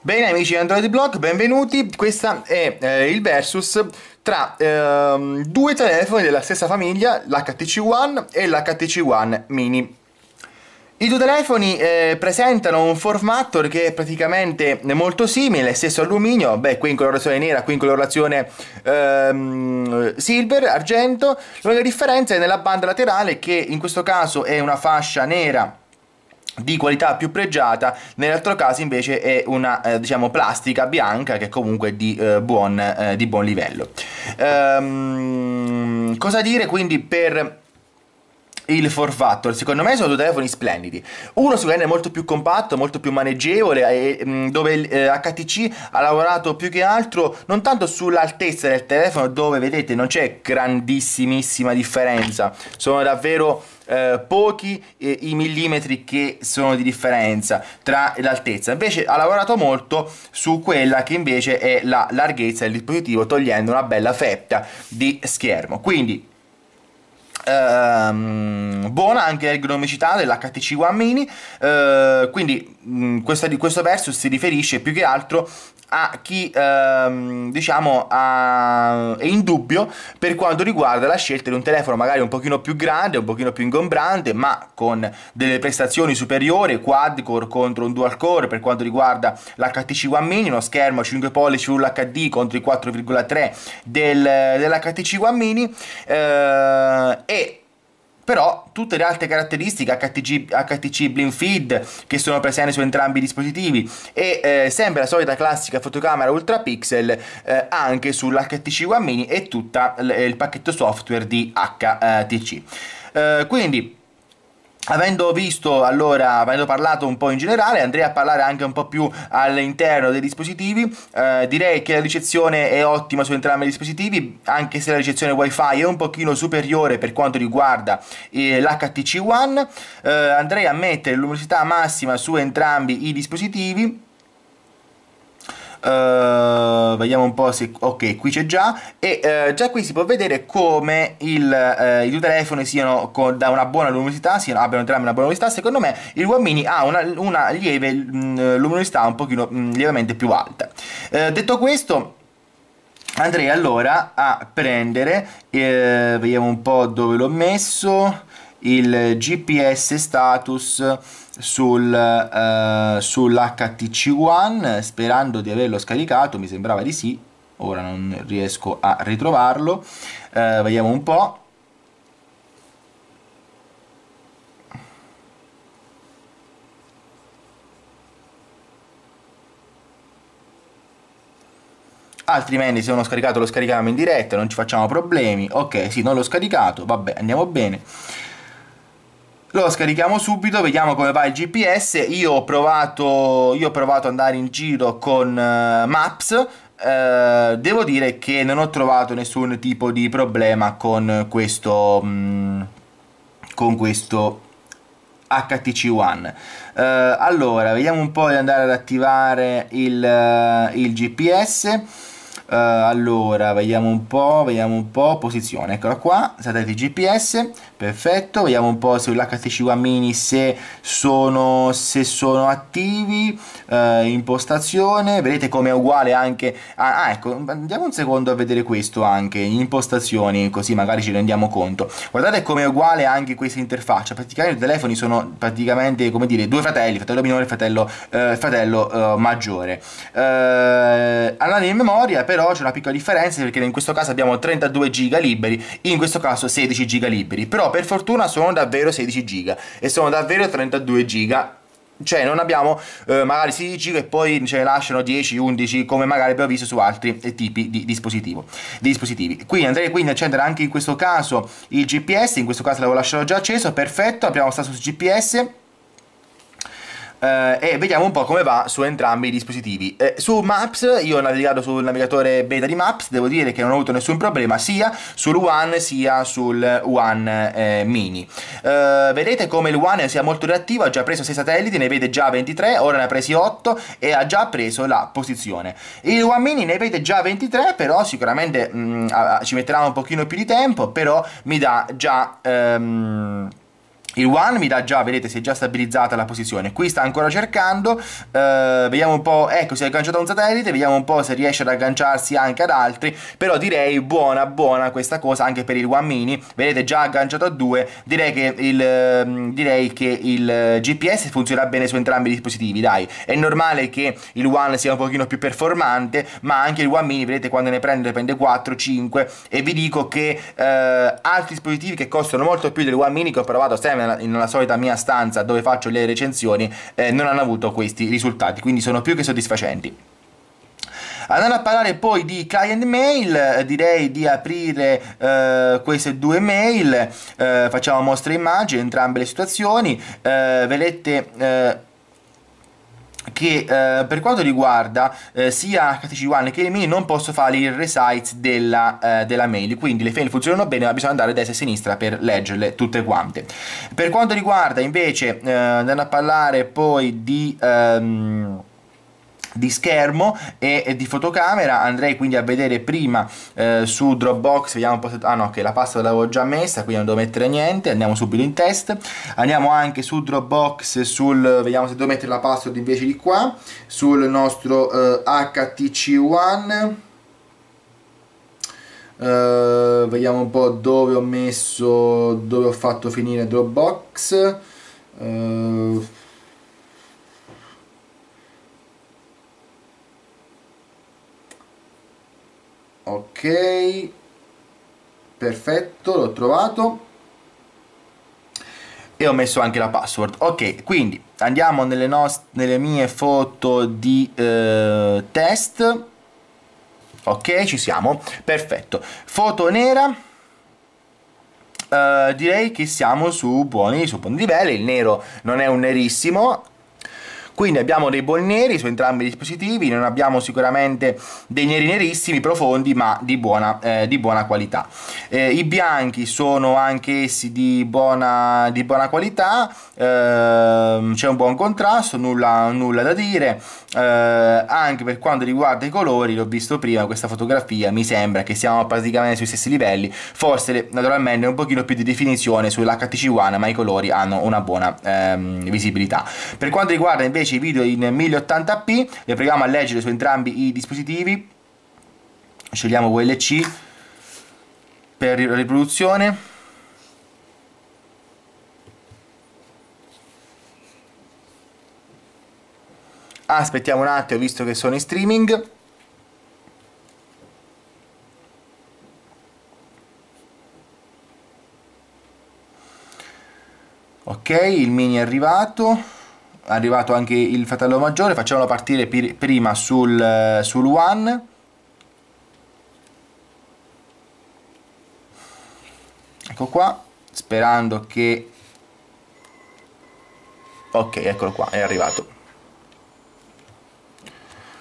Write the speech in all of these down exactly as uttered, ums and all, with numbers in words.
Bene amici di Android Blog, benvenuti. Questo è eh, il versus tra eh, due telefoni della stessa famiglia, l'H T C One e l'H T C One Mini. I due telefoni eh, presentano un formato che è praticamente molto simile, stesso alluminio, beh, qui in colorazione nera, qui in colorazione ehm, silver, argento. L'unica differenza è nella banda laterale, che in questo caso è una fascia nera di qualità più pregiata, nell'altro caso invece è una eh, diciamo plastica bianca che comunque è di, eh, buon, eh, di buon livello. Ehm, cosa dire quindi per il four factor? Secondo me sono due telefoni splendidi. Uno sicuramente è molto più compatto, molto più maneggevole, e, dove l'H T C ha lavorato più che altro non tanto sull'altezza del telefono, dove vedete non c'è grandissimissima differenza, sono davvero eh, pochi eh, i millimetri che sono di differenza tra l'altezza. Invece ha lavorato molto su quella che invece è la larghezza del dispositivo, togliendo una bella fetta di schermo. Quindi Ehm, buona anche l'ergonomicità dell'H T C One Mini, eh, quindi mh, questo, questo verso si riferisce più che altro a chi ehm, diciamo a, è in dubbio per quanto riguarda la scelta di un telefono magari un pochino più grande, un pochino più ingombrante, ma con delle prestazioni superiori, quad core contro un dual core per quanto riguarda l'H T C One Mini, uno schermo cinque pollici Full H D contro i quattro virgola tre del, dell'H T C One Mini, eh, e però tutte le altre caratteristiche H T C BlinkFeed che sono presenti su entrambi i dispositivi, e eh, sempre la solita classica fotocamera ultra pixel eh, anche sull'H T C One Mini, e tutto il pacchetto software di H T C. Eh, quindi avendo visto, allora, avendo parlato un po' in generale, andrei a parlare anche un po' più all'interno dei dispositivi. Eh, direi che la ricezione è ottima su entrambi i dispositivi, anche se la ricezione wifi è un pochino superiore per quanto riguarda eh, l'H T C One. Eh, andrei a mettere la luminosità massima su entrambi i dispositivi. Uh, vediamo un po' se... ok, qui c'è già, e uh, già qui si può vedere come il, uh, i due telefoni siano con, da una buona luminosità, siano, abbiano entrambi una buona luminosità. Secondo me il One Mini ha una, una lieve mh, luminosità un pochino mh, lievemente più alta. Uh, detto questo, andrei allora a prendere eh, vediamo un po' dove l'ho messo, il G P S status sul, uh, sull'H T C One, sperando di averlo scaricato, mi sembrava di sì, ora non riesco a ritrovarlo. Uh, vediamo un po'. Altrimenti se non l'ho scaricato lo scarichiamo in diretta, non ci facciamo problemi. Ok, sì, non l'ho scaricato, vabbè, andiamo bene. Lo scarichiamo subito, vediamo come va il G P S. Io ho provato, io ho provato ad andare in giro con uh, Maps. Uh, devo dire che non ho trovato nessun tipo di problema con questo, mh, con questo H T C One. Uh, allora, vediamo un po' di andare ad attivare il, uh, il G P S. Uh, allora, vediamo un po', vediamo un po', posizione, eccola qua, satellite G P S, perfetto. Vediamo un po' sull'H T C One Mini se sono, se sono attivi, uh, impostazione, vedete come è uguale anche, ah, ah ecco, andiamo un secondo a vedere questo anche, impostazioni, così magari ci rendiamo conto. Guardate come è uguale anche questa interfaccia, praticamente i telefoni sono praticamente, come dire, due fratelli, fratello minore e fratello, uh, fratello uh, maggiore. Uh, allora, in memoria, però, c'è una piccola differenza, perché in questo caso abbiamo trentadue giga liberi, in questo caso sedici giga liberi, però per fortuna sono davvero sedici giga e sono davvero trentadue giga, cioè non abbiamo eh, magari sedici giga e poi ce ne lasciano dieci undici come magari abbiamo visto su altri tipi di dispositivo, di dispositivi. Quindi andrei quindi a accendere anche in questo caso il G P S, in questo caso l'avevo lasciato già acceso, perfetto, apriamo status G P S. Uh, e vediamo un po' come va su entrambi i dispositivi. Eh, su Maps, io ho navigato sul navigatore beta di Maps, devo dire che non ho avuto nessun problema sia sul One sia sul One eh, Mini. Uh, vedete come il One sia molto reattivo, ha già preso sei satelliti, ne vede già ventitré, ora ne ha presi otto e ha già preso la posizione. Il One Mini ne vede già ventitré, però sicuramente mh, ci metterà un pochino più di tempo, però mi dà già... Um, Il One mi dà già, vedete, si è già stabilizzata la posizione. Qui sta ancora cercando, uh, vediamo un po', ecco, si è agganciato a un satellite, vediamo un po' se riesce ad agganciarsi anche ad altri, però direi buona buona questa cosa anche per il One Mini, vedete, già agganciato a due, direi che il, direi che il G P S funzionerà bene su entrambi i dispositivi, dai. È normale che il One sia un pochino più performante, ma anche il One Mini, vedete, quando ne prende, ne prende quattro, cinque, e vi dico che uh, altri dispositivi che costano molto più del One Mini, che ho provato sempre nella solita mia stanza dove faccio le recensioni, eh, non hanno avuto questi risultati, quindi sono più che soddisfacenti. Andando a parlare poi di client mail, direi di aprire eh, queste due mail, eh, facciamo mostra immagini entrambe le situazioni, eh, vedete eh, che eh, per quanto riguarda eh, sia H T C One che il Mini non posso fare il resize della, eh, della mail, quindi le mail funzionano bene, ma bisogna andare a destra e a sinistra per leggerle tutte quante. Per quanto riguarda invece eh, andando a parlare poi di ehm, di schermo e, e di fotocamera, andrei quindi a vedere prima eh, su Dropbox, vediamo un po' se... ah no, che la pasta l'avevo già messa, quindi non devo mettere niente, andiamo subito in test, andiamo anche su Dropbox, sul, vediamo se devo mettere la password invece di qua, sul nostro eh, H T C One, eh, vediamo un po' dove ho messo, dove ho fatto finire Dropbox, eh, ok, perfetto, l'ho trovato e ho messo anche la password. Ok, quindi andiamo nelle, nelle mie foto di eh, test. Ok, ci siamo, perfetto, foto nera. Eh, direi che siamo su buoni, su buoni livelli, il nero non è un nerissimo, quindi abbiamo dei buoni neri su entrambi i dispositivi, non abbiamo sicuramente dei neri nerissimi profondi, ma di buona, eh, di buona qualità. Eh, i bianchi sono anch'essi di buona, di buona qualità, eh, c'è un buon contrasto, nulla, nulla da dire, eh, anche per quanto riguarda i colori, l'ho visto prima, questa fotografia mi sembra che siamo praticamente sui stessi livelli, forse naturalmente un pochino più di definizione sull'H T C One, ma i colori hanno una buona ehm, visibilità. Per quanto riguarda invece i video in mille ottanta p, le proviamo a leggere su entrambi i dispositivi, scegliamo V L C per riproduzione, aspettiamo un attimo visto che sono in streaming. Ok, il Mini è arrivato, è arrivato anche il fratello maggiore, facciamolo partire prima sul, sul One. Ecco qua, sperando che... ok, eccolo qua, è arrivato.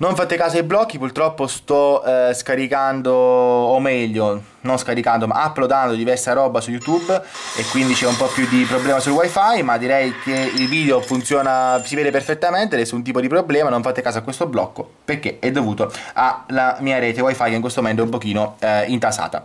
Non fate caso ai blocchi, purtroppo sto eh, scaricando, o meglio, non scaricando, ma uploadando diversa roba su YouTube e quindi c'è un po' più di problema sul wifi, ma direi che il video funziona, si vede perfettamente, nessun tipo di problema, non fate caso a questo blocco perché è dovuto alla mia rete wifi che in questo momento è un pochino eh, intasata.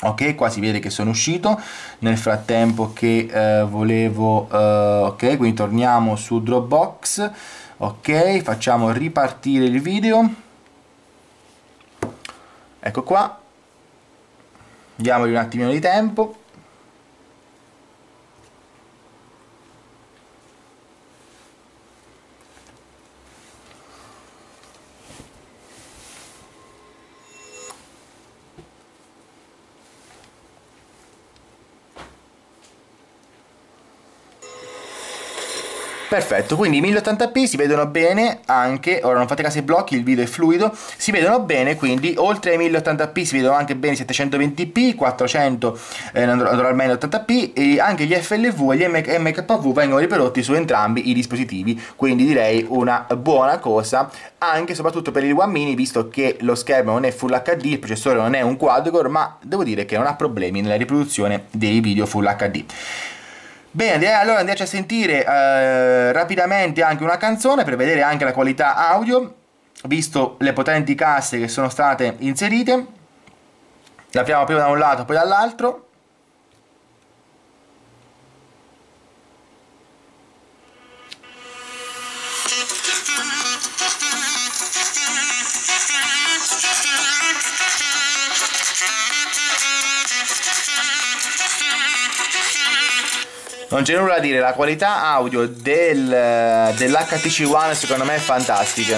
Ok, qua si vede che sono uscito nel frattempo che eh, volevo, eh, ok, quindi torniamo su Dropbox. Ok, facciamo ripartire il video, ecco qua, diamogli un attimino di tempo, perfetto, quindi mille ottanta p si vedono bene anche, ora non fate caso ai blocchi, il video è fluido, si vedono bene, quindi oltre ai mille ottanta p si vedono anche bene settecentoventi p, quattrocento eh, naturalmente ottanta p, e anche gli F L V e gli M K V vengono riprodotti su entrambi i dispositivi, quindi direi una buona cosa anche soprattutto per il One Mini, visto che lo schermo non è Full H D, il processore non è un quad-core, ma devo dire che non ha problemi nella riproduzione dei video Full H D. Bene, allora andiamoci a sentire eh, rapidamente anche una canzone per vedere anche la qualità audio, visto le potenti casse che sono state inserite. La apriamo prima da un lato poi dall'altro. non c'è nulla da dire, la qualità audio del, dell'H T C One secondo me è fantastica.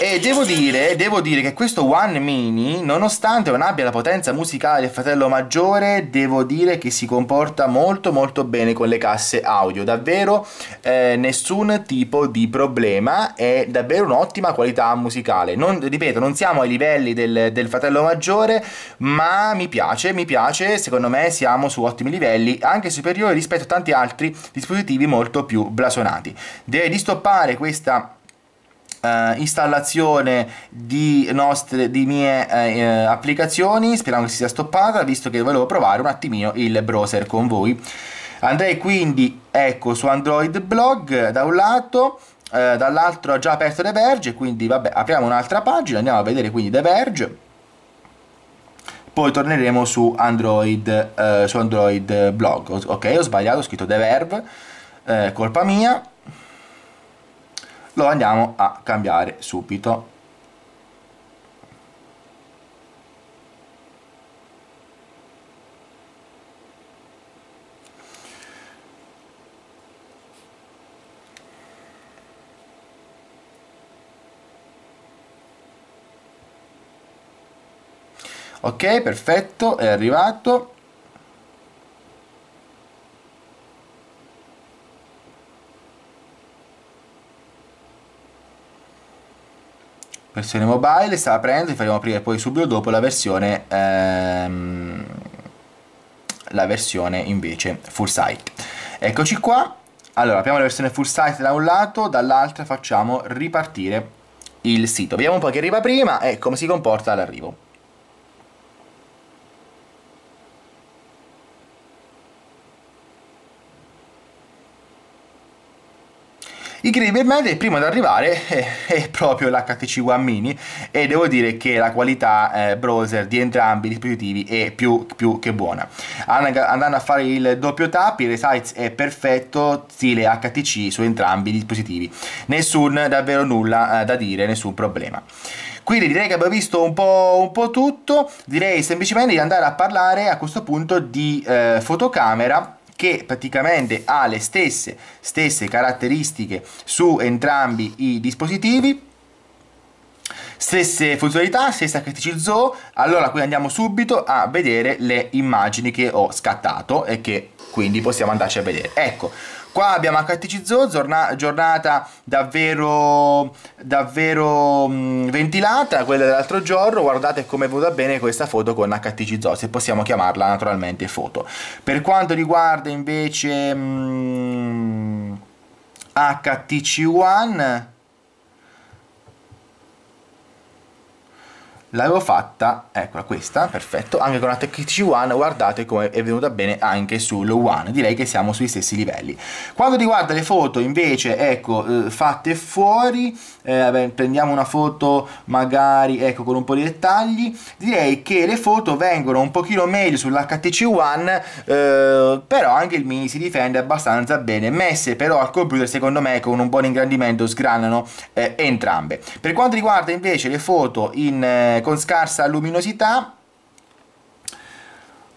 E devo dire, devo dire che questo One Mini, nonostante non abbia la potenza musicale del fratello maggiore, devo dire che si comporta molto molto bene con le casse audio. Davvero eh, nessun tipo di problema, è davvero un'ottima qualità musicale. Non, ripeto, non siamo ai livelli del, del fratello maggiore, ma mi piace, mi piace, secondo me siamo su ottimi livelli, anche superiori rispetto a tanti altri dispositivi molto più blasonati. Direi di stoppare questa... Uh, installazione di, nostre, di mie uh, applicazioni. Speriamo che si sia stoppata, visto che volevo provare un attimino il browser con voi. Andrei quindi, ecco, su Android Blog da un lato, uh, dall'altro ho già aperto The Verge, quindi vabbè, apriamo un'altra pagina, andiamo a vedere quindi The Verge, poi torneremo su Android, uh, su Android Blog. Ok, ho sbagliato, ho scritto The Verve, uh, colpa mia. Lo andiamo a cambiare subito. Ok, perfetto, è arrivato. Versione mobile sta aprendo, faremo aprire poi subito dopo la versione ehm, la versione invece full site. Eccoci qua. Allora abbiamo la versione full site da un lato, dall'altra facciamo ripartire il sito. Vediamo un po' che arriva prima e come si comporta all'arrivo. Incredibilmente il primo ad arrivare è, è proprio l'H T C One Mini, e devo dire che la qualità eh, browser di entrambi i dispositivi è più, più che buona. Andando a fare il doppio tap, il resize è perfetto, stile H T C su entrambi i dispositivi, nessun, davvero nulla eh, da dire, nessun problema. Quindi direi che abbiamo visto un po', un po' tutto. Direi semplicemente di andare a parlare a questo punto di eh, fotocamera, che praticamente ha le stesse, stesse caratteristiche su entrambi i dispositivi, stesse funzionalità, stessa H T C Zoo. Allora qui andiamo subito a vedere le immagini che ho scattato e che quindi possiamo andarci a vedere. Ecco, qua abbiamo H T C Zoo, giornata davvero, davvero mh, ventilata, quella dell'altro giorno. Guardate come è venuta bene questa foto con H T C Zoo, se possiamo chiamarla naturalmente foto. Per quanto riguarda invece mh, H T C One, l'avevo fatta, eccola questa, perfetto, anche con la H T C One, guardate come è venuta bene anche sul One. Direi che siamo sui stessi livelli. Quando riguarda le foto invece, ecco, eh, fatte fuori, eh, beh, prendiamo una foto magari, ecco, con un po' di dettagli, direi che le foto vengono un pochino meglio sull'H T C One, eh, però anche il Mini si difende abbastanza bene, messe però al computer secondo me con un buon ingrandimento sgranano eh, entrambe. Per quanto riguarda invece le foto in... Eh, con scarsa luminosità,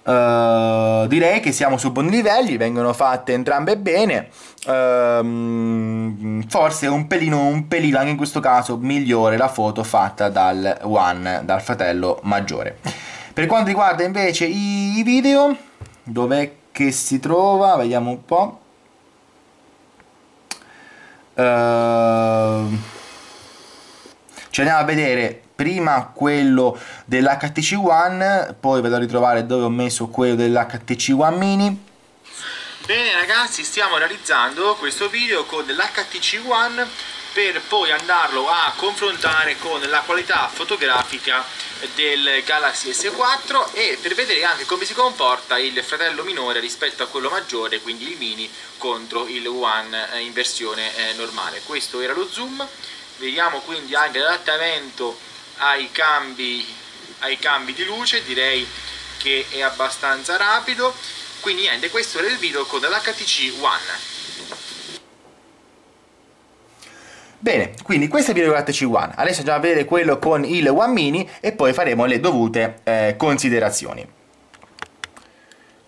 uh, direi che siamo su buoni livelli, vengono fatte entrambe bene, uh, forse un pelino, un pelino anche in questo caso migliore la foto fatta dal One, dal fratello maggiore. Per quanto riguarda invece i video, dov'è che si trova? Vediamo un po'. Uh, ci andiamo a vedere prima quello dell'H T C One, poi vado a ritrovare dove ho messo quello dell'H T C One Mini. Bene ragazzi, stiamo realizzando questo video con l'H T C One per poi andarlo a confrontare con la qualità fotografica del Galaxy S quattro e per vedere anche come si comporta il fratello minore rispetto a quello maggiore, quindi il Mini contro il One in versione normale. Questo era lo zoom. Vediamo quindi anche l'adattamento ai cambi, ai cambi di luce, direi che è abbastanza rapido. Quindi niente, questo era il video con l'H T C One. Bene, quindi questo è il video con l'H T C One. Adesso andiamo a vedere quello con il One Mini e poi faremo le dovute eh, considerazioni.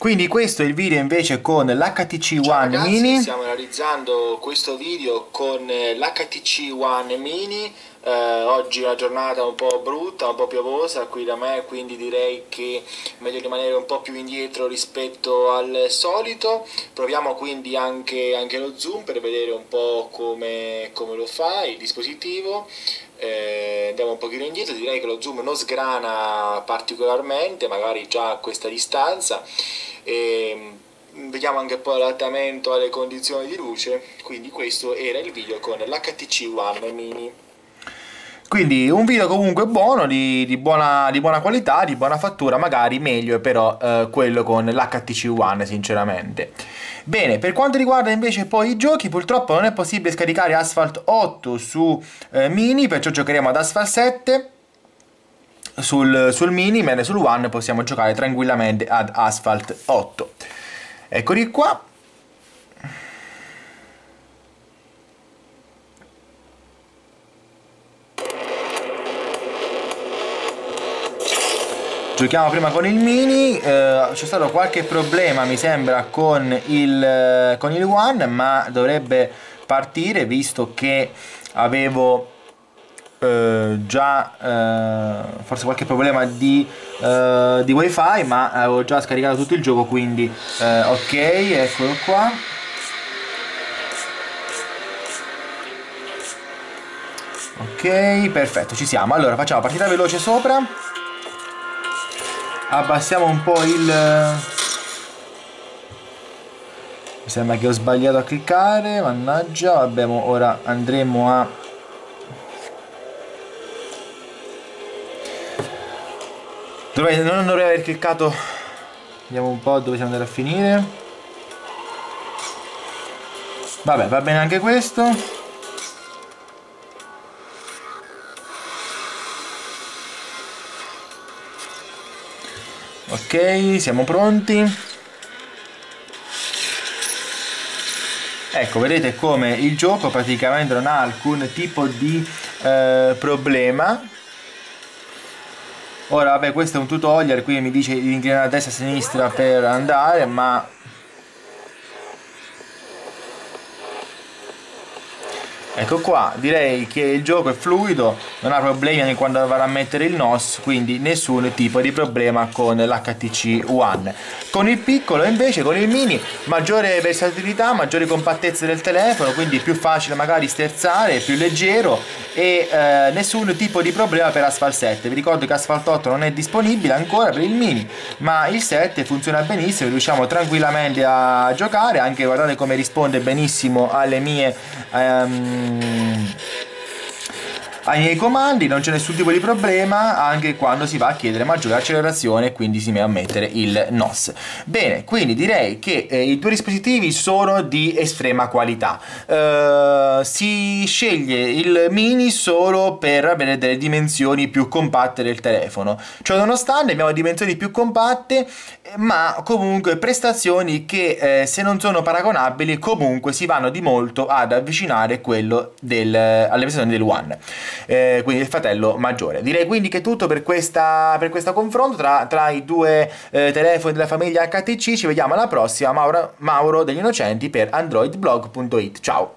Quindi questo è il video invece con l'H T C One Mini. Stiamo realizzando questo video con l'H T C One Mini. Eh, oggi la giornata è un po' brutta, un po' piovosa qui da me, quindi direi che è meglio rimanere un po' più indietro rispetto al solito. Proviamo quindi anche, anche lo zoom per vedere un po' come, come lo fa il dispositivo. Eh, andiamo un pochino indietro, direi che lo zoom non sgrana particolarmente, magari già a questa distanza. Eh, vediamo anche poi l'adattamento alle condizioni di luce. Quindi questo era il video con l'H T C One Mini. Quindi un video comunque buono, di, di, buona, di buona qualità, di buona fattura, magari meglio però eh, quello con l'H T C One sinceramente. Bene, per quanto riguarda invece poi i giochi, purtroppo non è possibile scaricare Asphalt otto su eh, Mini, perciò giocheremo ad Asphalt sette. Sul, sul Mini, mentre sul One possiamo giocare tranquillamente ad Asphalt otto. Eccoli qua. Giochiamo prima con il Mini. eh, C'è stato qualche problema mi sembra con il, con il One, ma dovrebbe partire, visto che avevo Eh, già eh, forse qualche problema di, eh, di wifi, ma avevo già scaricato tutto il gioco, quindi eh, ok, eccolo qua. Ok, perfetto, ci siamo. Allora facciamo partita veloce sopra, abbassiamo un po' il... mi sembra che ho sbagliato a cliccare, mannaggia. Vabbè, ora andremo a... Dovrei, non dovrei aver cliccato. Vediamo un po' dove siamo andati a finire. Vabbè, va bene anche questo. Ok, siamo pronti. Ecco, vedete come il gioco praticamente non ha alcun tipo di eh, problema. Ora vabbè, questo è un tutorial, qui mi dice di inclinare a destra e a sinistra per andare, ma ecco qua, direi che il gioco è fluido, non ha problemi anche quando va a mettere il N O S, quindi nessun tipo di problema con l'H T C One. Con il piccolo invece, con il Mini, maggiore versatilità, maggiore compattezza del telefono, quindi più facile magari sterzare, più leggero e eh, nessun tipo di problema per Asphalt sette. Vi ricordo che Asphalt otto non è disponibile ancora per il Mini, ma il sette funziona benissimo, riusciamo tranquillamente a giocare, anche guardate come risponde benissimo alle mie... Ehm, ai miei comandi, non c'è nessun tipo di problema anche quando si va a chiedere maggiore accelerazione, quindi si va a mettere il N O S. Bene, quindi direi che eh, i due dispositivi sono di estrema qualità. Eh, si sceglie il Mini solo per avere delle dimensioni più compatte del telefono, cioè nonostante abbiamo dimensioni più compatte, ma comunque prestazioni che eh, se non sono paragonabili comunque si vanno di molto ad avvicinare quello del, alle prestazioni del One, eh, quindi il fratello maggiore. Direi quindi che è tutto per questa, per questo confronto tra, tra i due eh, telefoni della famiglia H T C. Ci vediamo alla prossima. Mauro, Mauro degli Innocenti per android blog punto it. Ciao.